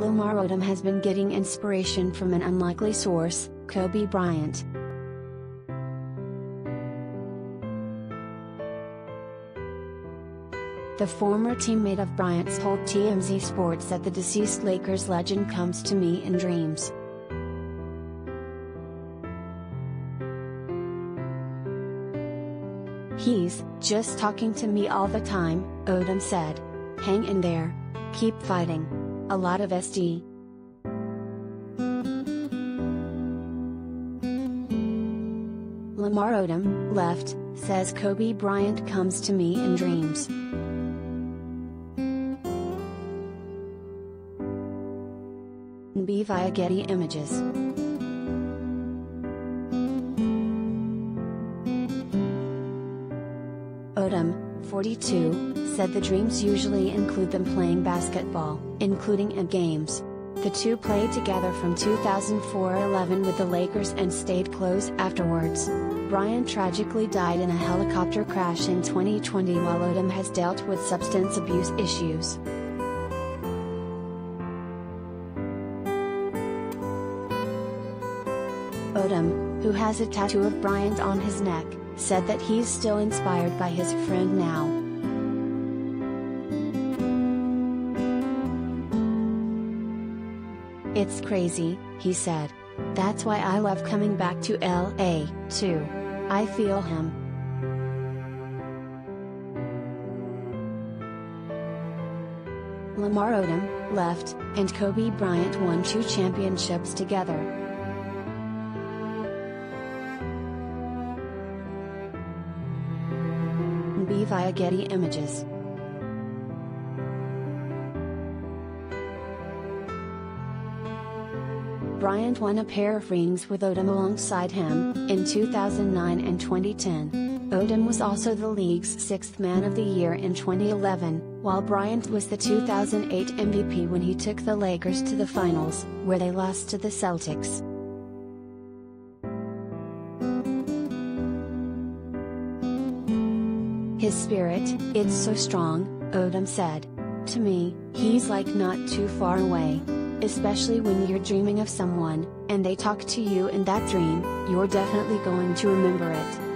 Lamar Odom has been getting inspiration from an unlikely source, Kobe Bryant. The former teammate of Bryant's told TMZ Sports that the deceased Lakers legend comes to me in dreams. "He's just talking to me all the time," Odom said. "Hang in there. Keep fighting. A lot of SD." Lamar Odom, left, says Kobe Bryant comes to me in dreams. NBAE via Getty Images. Odom, 42, said the dreams usually include them playing basketball, including at games. The two played together from 2004-11 with the Lakers and stayed close afterwards. Bryant tragically died in a helicopter crash in 2020, while Odom has dealt with substance abuse issues. Odom, who has a tattoo of Bryant on his neck, said that he's still inspired by his friend now. "It's crazy," he said. "That's why I love coming back to LA, too. I feel him." Lamar Odom, left, and Kobe Bryant won 2 championships together. NBAE via Getty Images. Bryant won a pair of rings with Odom alongside him, in 2009 and 2010. Odom was also the league's 6th man of the year in 2011, while Bryant was the 2008 MVP when he took the Lakers to the finals, where they lost to the Celtics. "His spirit, it's so strong," Odom said. "To me, he's like not too far away. Especially when you're dreaming of someone, and they talk to you in that dream, you're definitely going to remember it."